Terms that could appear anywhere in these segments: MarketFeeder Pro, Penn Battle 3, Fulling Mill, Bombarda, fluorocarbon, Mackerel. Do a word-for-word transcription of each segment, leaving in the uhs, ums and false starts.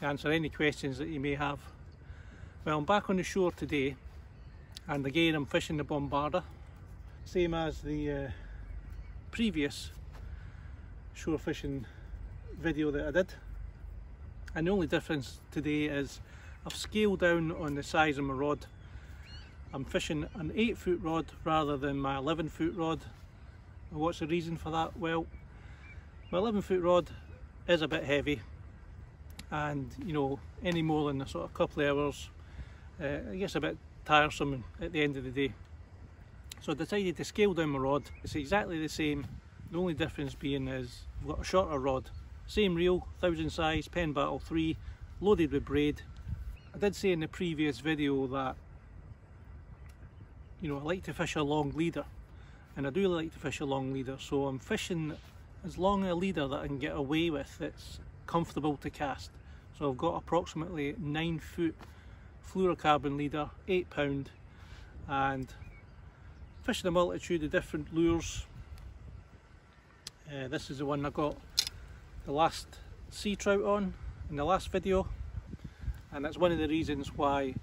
to answer any questions that you may have. Well, I'm back on the shore today, and again I'm fishing the Bombarda, same as the uh, previous shore fishing video that I did, and the only difference today is I've scaled down on the size of my rod. I'm fishing an eight foot rod rather than my eleven foot rod. And what's the reason for that? Well, my eleven foot rod is a bit heavy, and you know, any more than a sort of couple of hours, uh, it gets a bit tiresome at the end of the day. So I decided to scale down my rod. It's exactly the same, the only difference being is I've got a shorter rod. Same reel, thousand size, Penn Battle three, loaded with braid. I did say in the previous video that, you know, I like to fish a long leader, and I do like to fish a long leader, so I'm fishing as long a leader that I can get away with that's comfortable to cast. So I've got approximately nine foot fluorocarbon leader, eight pound, and fishing a multitude of different lures. Uh, this is the one I got the last sea trout on in the last video, and that's one of the reasons why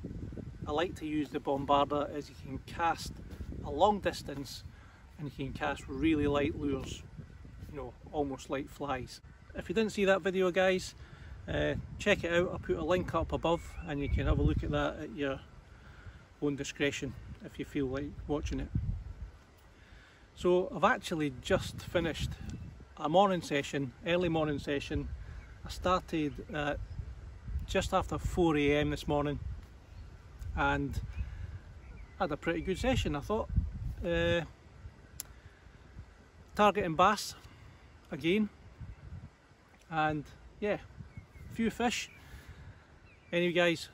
I like to use the Bombarda, is you can cast a long distance and you can cast really light lures, you know, almost like flies. If you didn't see that video, guys, uh, check it out. I'll put a link up above and you can have a look at that at your own discretion if you feel like watching it. So I've actually just finished a morning session, early morning session. I started uh, just after four A M this morning, and had a pretty good session, I thought. Uh, targeting bass again, and yeah, a few fish. Anyway, guys,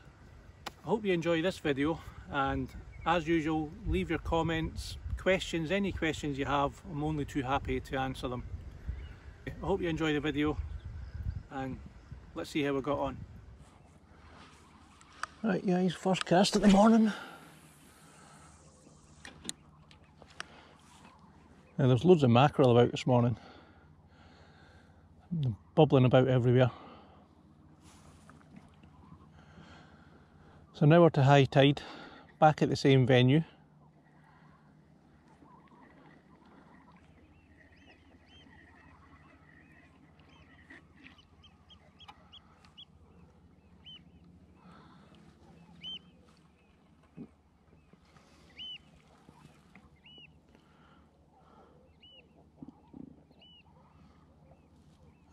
I hope you enjoy this video, and as usual, leave your comments, questions, any questions you have. I'm only too happy to answer them. I hope you enjoy the video, and let's see how we got on. Right, guys, first cast of the morning. Now, there's loads of mackerel about this morning. They're bubbling about everywhere. So now we're to high tide, back at the same venue.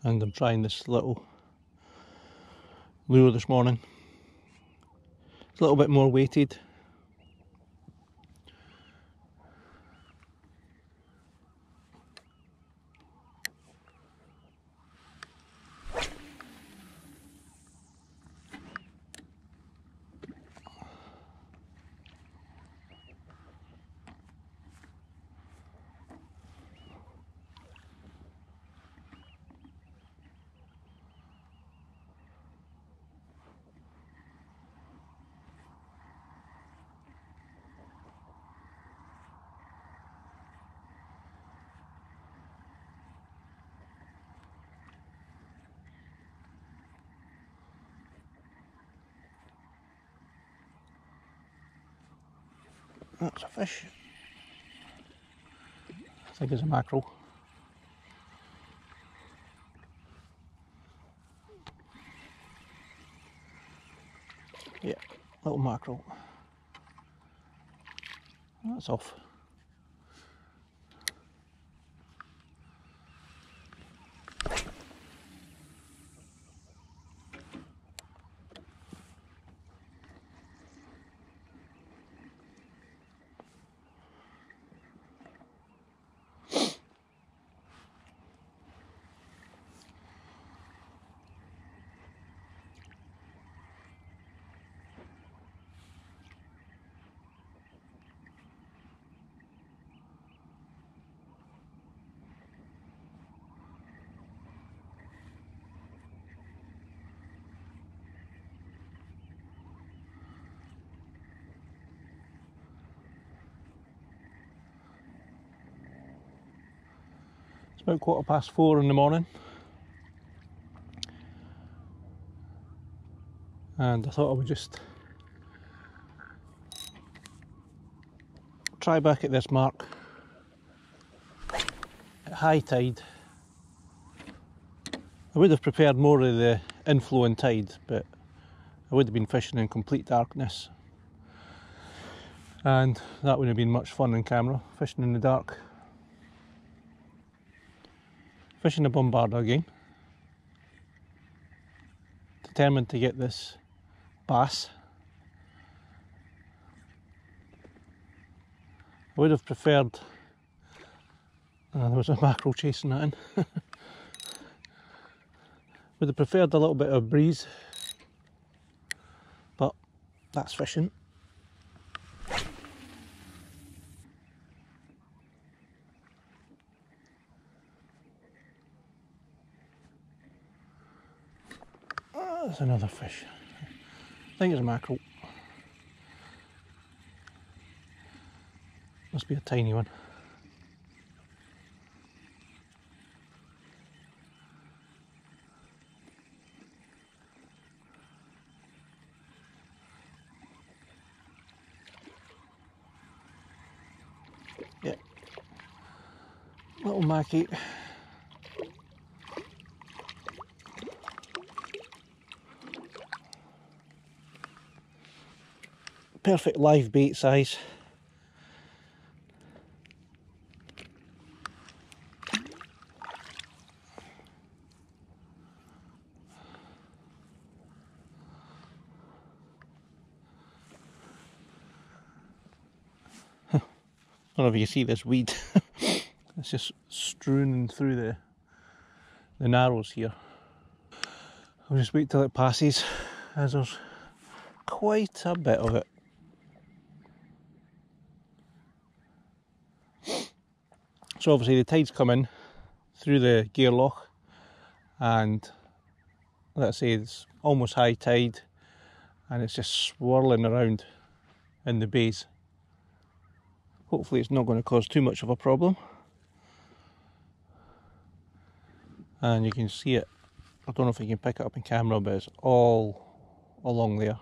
And I'm trying this little lure this morning. It's a little bit more weighted. That's a fish. I think it's a mackerel. Yeah, little mackerel. That's off. It's about quarter past four in the morning. and I thought I would just try back at this mark at high tide. I would have prepared more of the inflowing tide, but I would have been fishing in complete darkness, and that wouldn't have been much fun on camera, fishing in the dark. Fishing a Bombarda again. Determined to get this bass. I would have preferred... Uh, there was a mackerel chasing that in. Would have preferred a little bit of breeze, but that's fishing. That's another fish. I think it's a mackerel. Must be a tiny one. Yep. Little Mackie. Perfect live bait size. I don't know if you see this weed. It's just strewn through the the narrows here. I'll just wait till it passes, as there's quite a bit of it. So obviously the tide's come in through the gear lock, and let's say it's almost high tide and it's just swirling around in the bays. Hopefully it's not going to cause too much of a problem. And you can see it, I don't know if you can pick it up in camera, but it's all along there.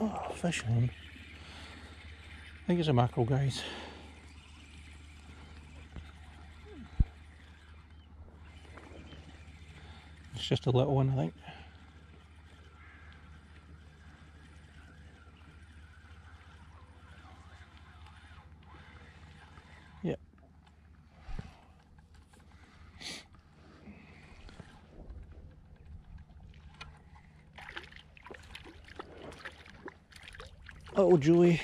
Oh, fish on. I think it's a mackerel, guys. It's just a little one, I think. Yep. Oh, Julie.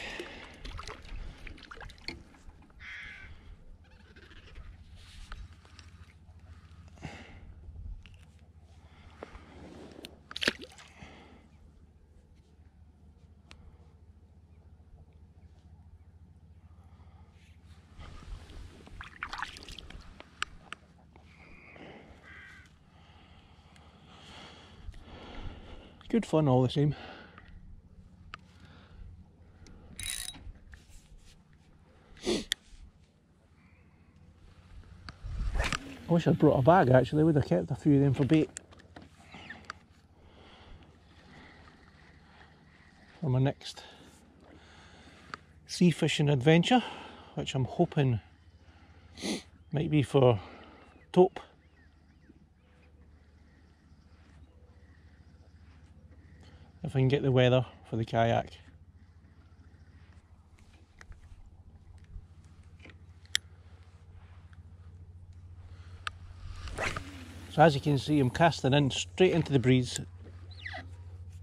Good fun all the same. I wish I'd brought a bag actually, I would have kept a few of them for bait. For my next sea fishing adventure, which I'm hoping might be for taupe. if I can get the weather for the kayak. So as you can see, I'm casting in straight into the breeze,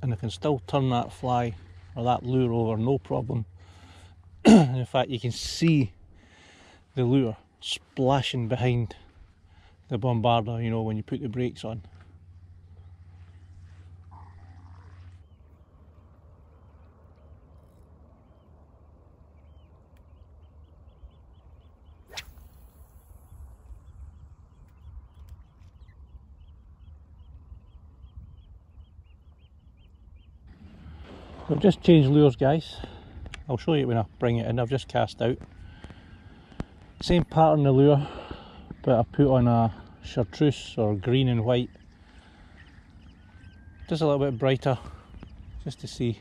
and I can still turn that fly or that lure over no problem. And in fact, you can see the lure splashing behind the Bombarda, you know, when you put the brakes on. So I've just changed lures, guys. I'll show you when I bring it in. I've just cast out. Same pattern of lure, but I put on a chartreuse or green and white. Just a little bit brighter, just to see.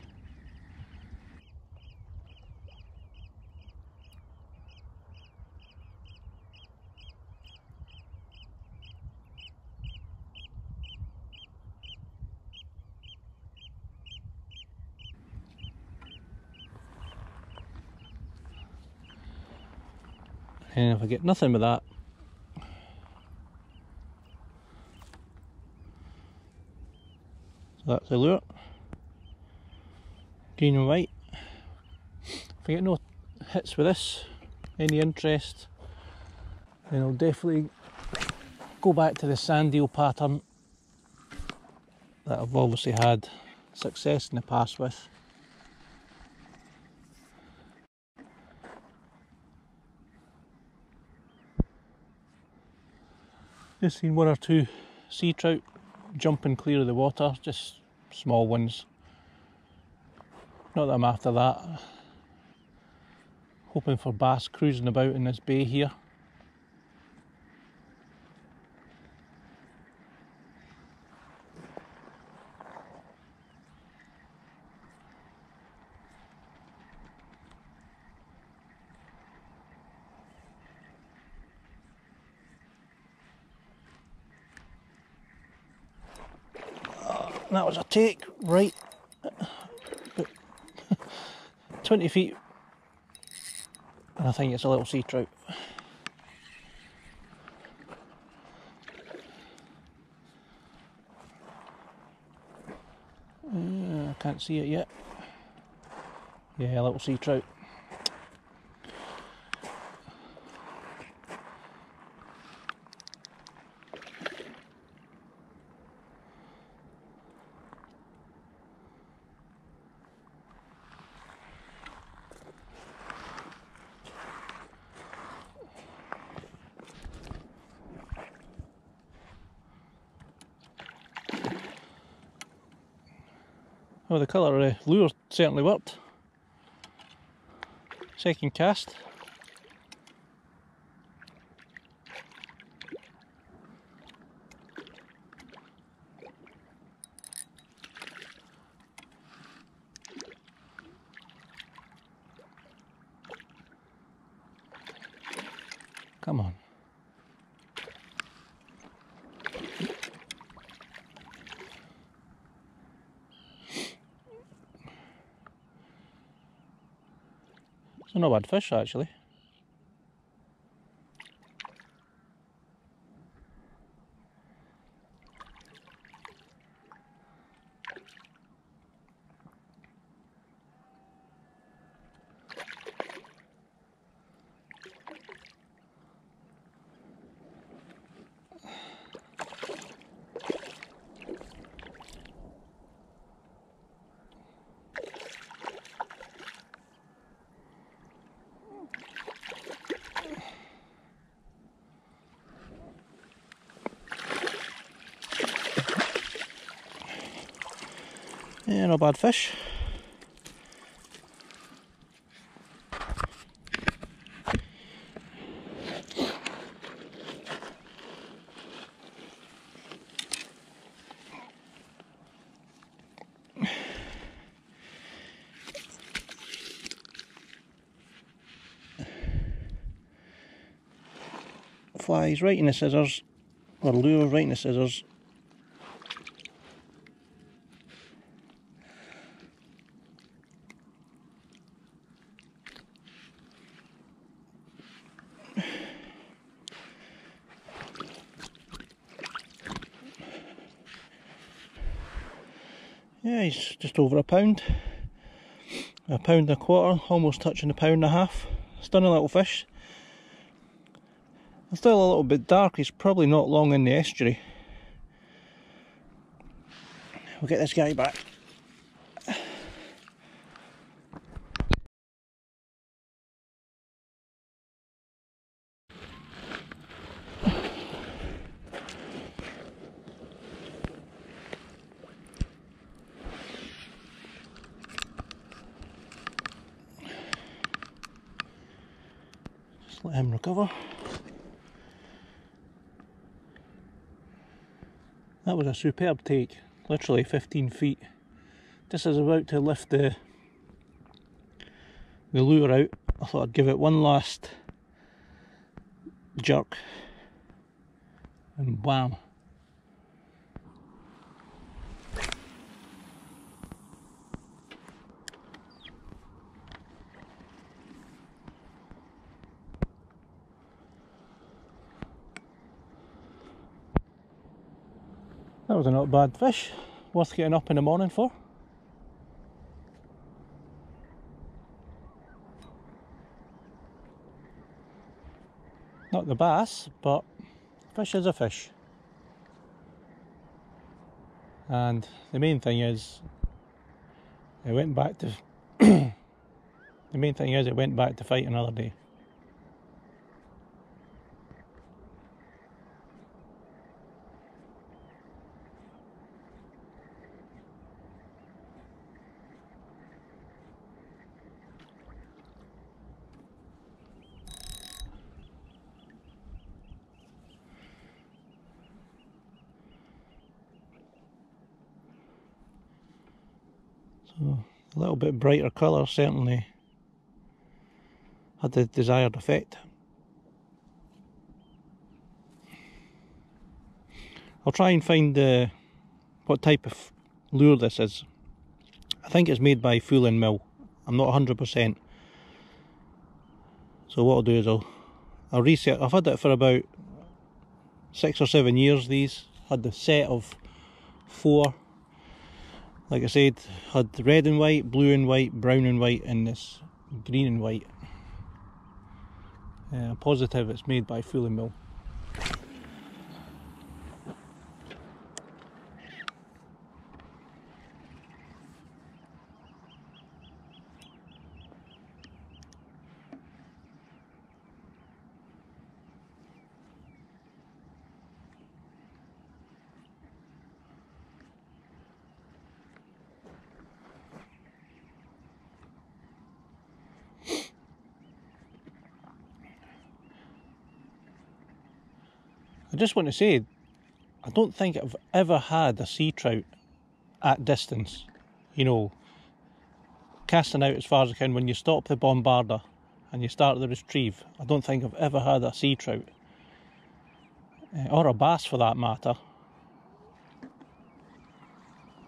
And if I get nothing with that, so that's the lure, green and white. If I get no hits with this, any interest, then I'll definitely go back to the sand eel pattern that I've obviously had success in the past with. Just seen one or two sea trout jumping clear of the water, just small ones. Not that I'm after that. Hoping for bass cruising about in this bay here. That was a take, right, twenty feet, and I think it's a little sea trout. Uh, I can't see it yet. Yeah, a little sea trout. Well, the colour of the lure certainly worked. Second cast. Come on. So not bad fish actually. Yeah, not bad fish. Flies right in the scissors, or lure right in the scissors. Yeah, he's just over a pound, a pound and a quarter, almost touching a pound and a half. Stunning little fish. It's still a little bit dark, he's probably not long in the estuary. We'll get this guy back. Just let him recover. That was a superb take, literally fifteen feet. This is about to lift the the lure out. I thought I'd give it one last jerk and wham. That was a not bad fish, worth getting up in the morning for. Not the bass, but fish is a fish. And the main thing is, it went back to, the main thing is it went back to fight another day. So, a little bit brighter colour certainly had the desired effect. I'll try and find uh, what type of lure this is. I think it's made by Fulling Mill. I'm not one hundred percent. So what I'll do is I'll, I'll research. I've had it for about six or seven years, these. Had the set of four. Like I said, had red and white, blue and white, brown and white, and this green and white. Uh, positive it's made by Fulling Mill. I just want to say, I don't think I've ever had a sea trout at distance, you know, casting out as far as I can. When you stop the Bombarda and you start the retrieve, I don't think I've ever had a sea trout, or a bass for that matter,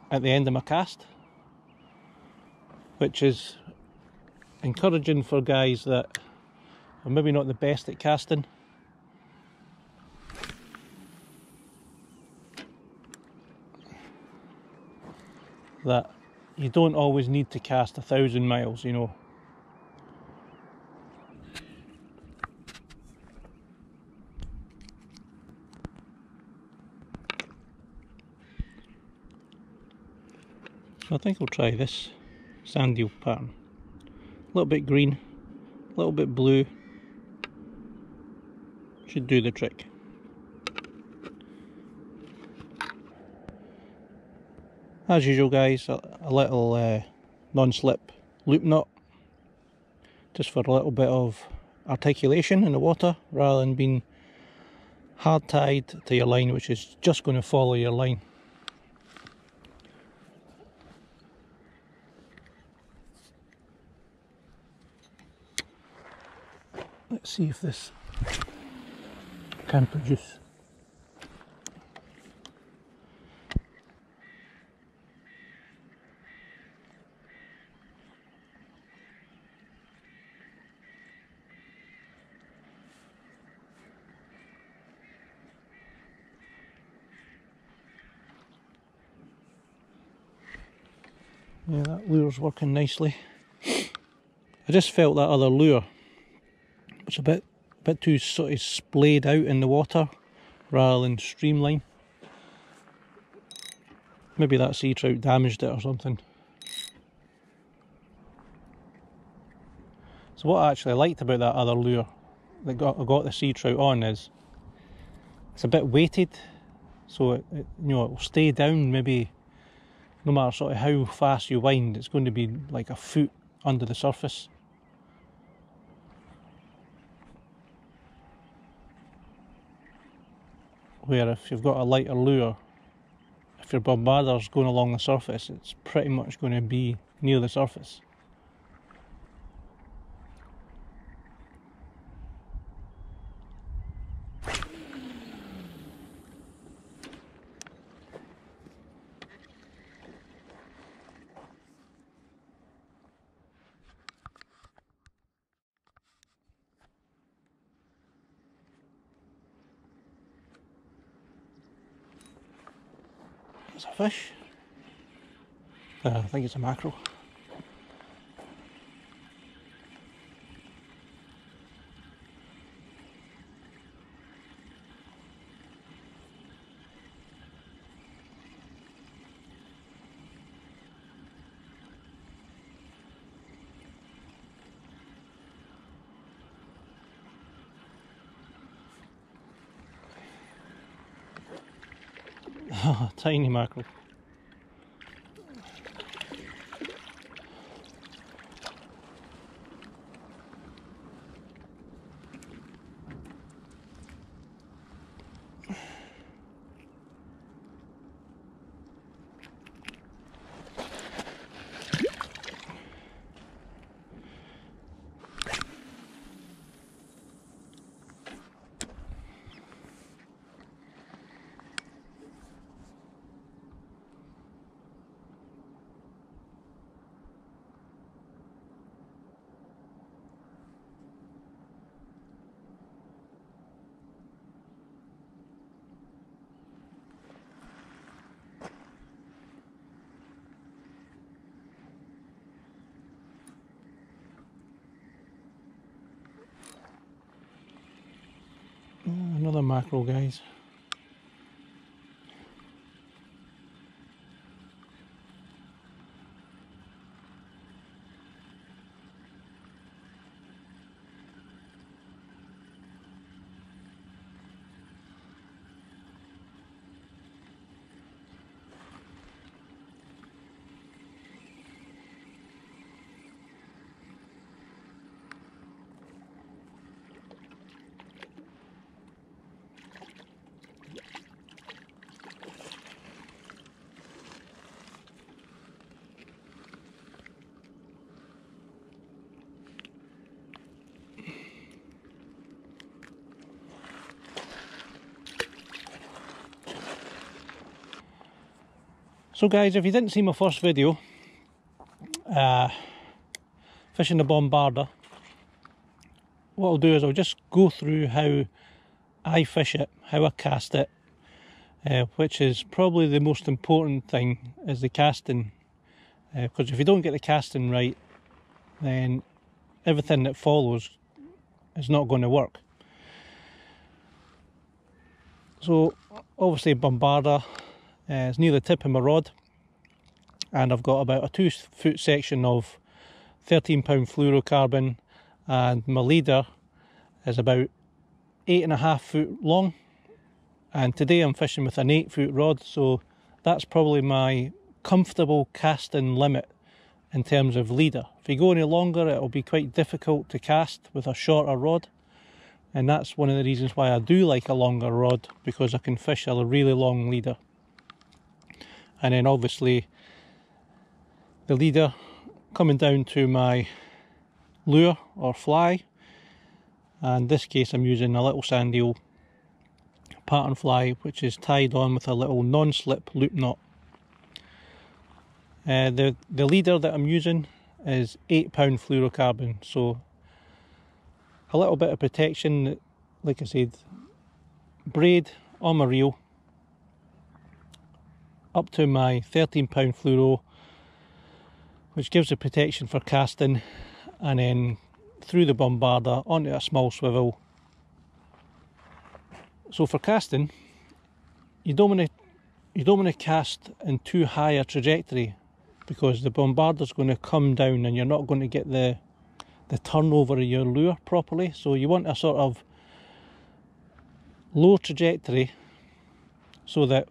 at the end of my cast, which is encouraging for guys that are maybe not the best at casting. That you don't always need to cast a thousand miles, you know. So I think I'll try this sand eel pattern. A little bit green, a little bit blue. Should do the trick. As usual guys, a, a little uh, non-slip loop knot, just for a little bit of articulation in the water, rather than being hard tied to your line, which is just going to follow your line. Let's see if this can produce. Yeah, that lure's working nicely. I just felt that other lure was a bit a bit too sort of splayed out in the water rather than streamline. Maybe that sea trout damaged it or something. So what I actually liked about that other lure that got, got the sea trout on is it's a bit weighted, so it, it, you know, it will stay down maybe no matter sort of how fast you wind, it's going to be like a foot under the surface. Where if you've got a lighter lure, if your bombarder's going along the surface, it's pretty much going to be near the surface. A fish. Uh, I think it's a mackerel. Tiny mackerel. Another mackerel, guys. So guys, if you didn't see my first video, uh, fishing the Bombarda, what I'll do is I'll just go through how I fish it, how I cast it, uh, which is probably the most important thing, is the casting, because uh, if you don't get the casting right, then everything that follows is not going to work. So obviously Bombarda, Uh, it's near the tip of my rod, and I've got about a two foot section of thirteen pound fluorocarbon, and my leader is about eight and a half foot long, and today I'm fishing with an eight foot rod, so that's probably my comfortable casting limit in terms of leader. If you go any longer, it'll be quite difficult to cast with a shorter rod, and that's one of the reasons why I do like a longer rod, because I can fish a really long leader. And then obviously the leader coming down to my lure or fly, and in this case I'm using a little sand eel pattern fly, which is tied on with a little non-slip loop knot. Uh, the, the leader that I'm using is eight pound fluorocarbon, so a little bit of protection, like I said, braid on my reel, up to my thirteen pound fluoro, which gives the protection for casting, and then through the Bombarda onto a small swivel. So for casting, you don't want to you don't want to cast in too high a trajectory, because the Bombarda's going to come down and you're not going to get the the turnover of your lure properly. So you want a sort of low trajectory, so that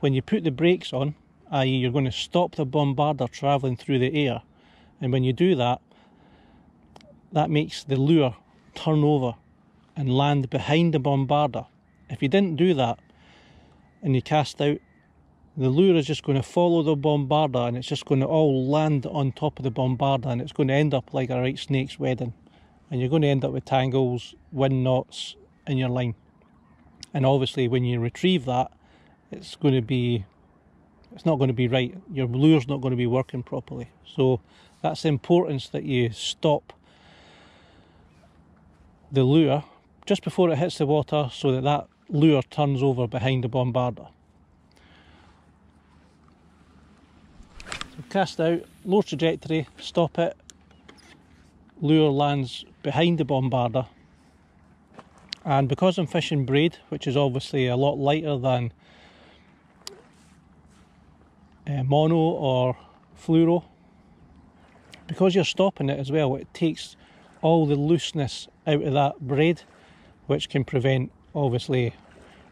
when you put the brakes on, that is you're going to stop the Bombarda travelling through the air, and when you do that, that makes the lure turn over and land behind the Bombarda. If you didn't do that and you cast out, the lure is just going to follow the Bombarda, and it's just going to all land on top of the Bombarda, and it's going to end up like a right snake's wedding, and you're going to end up with tangles, wind knots in your line. And obviously when you retrieve that, it's going to be, it's not going to be right. Your lure's not going to be working properly. So that's the importance, that you stop the lure just before it hits the water, so that that lure turns over behind the Bombarda. Cast out, low trajectory, stop it, lure lands behind the Bombarda. And because I'm fishing braid, which is obviously a lot lighter than uh, mono or fluoro, because you're stopping it as well, it takes all the looseness out of that braid, which can prevent obviously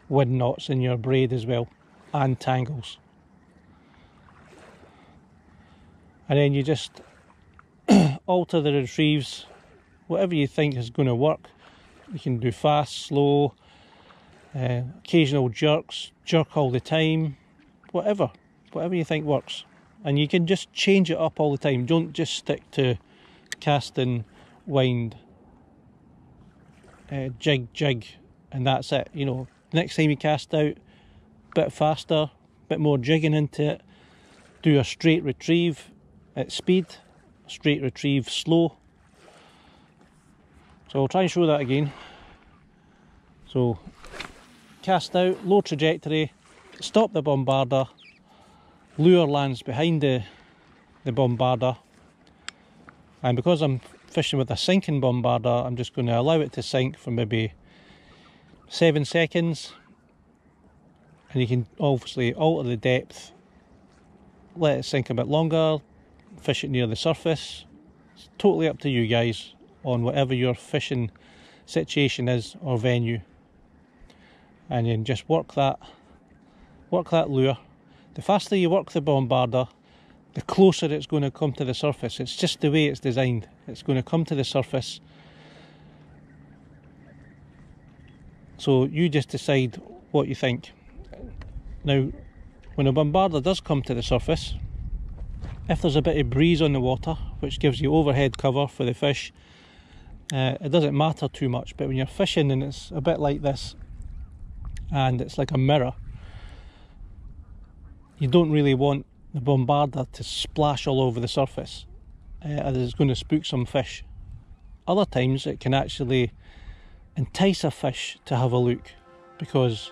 wind knots in your braid as well, and tangles. And then you just alter the retrieves, whatever you think is going to work. You can do fast, slow, uh, occasional jerks, jerk all the time, whatever, whatever you think works. And you can just change it up all the time. Don't just stick to casting, wind, uh, jig, jig, and that's it. You know, next time you cast out, a bit faster, a bit more jigging into it, do a straight retrieve at speed, straight retrieve slow. So I'll try and show that again. So cast out, low trajectory, stop the Bombarda, lure lands behind the, the Bombarda, and because I'm fishing with a sinking Bombarda, I'm just going to allow it to sink for maybe seven seconds, and you can obviously alter the depth, let it sink a bit longer, fish it near the surface. It's totally up to you guys on whatever your fishing situation is or venue, and then just work that work that lure. The faster you work the Bombarda, the closer it's going to come to the surface. It's just the way it's designed. It's going to come to the surface, so you just decide what you think. Now when a Bombarda does come to the surface, if there's a bit of breeze on the water, which gives you overhead cover for the fish, uh, it doesn't matter too much. But when you're fishing and it's a bit like this, and it's like a mirror, you don't really want the Bombarda to splash all over the surface, uh, as it's going to spook some fish. Other times it can actually entice a fish to have a look, because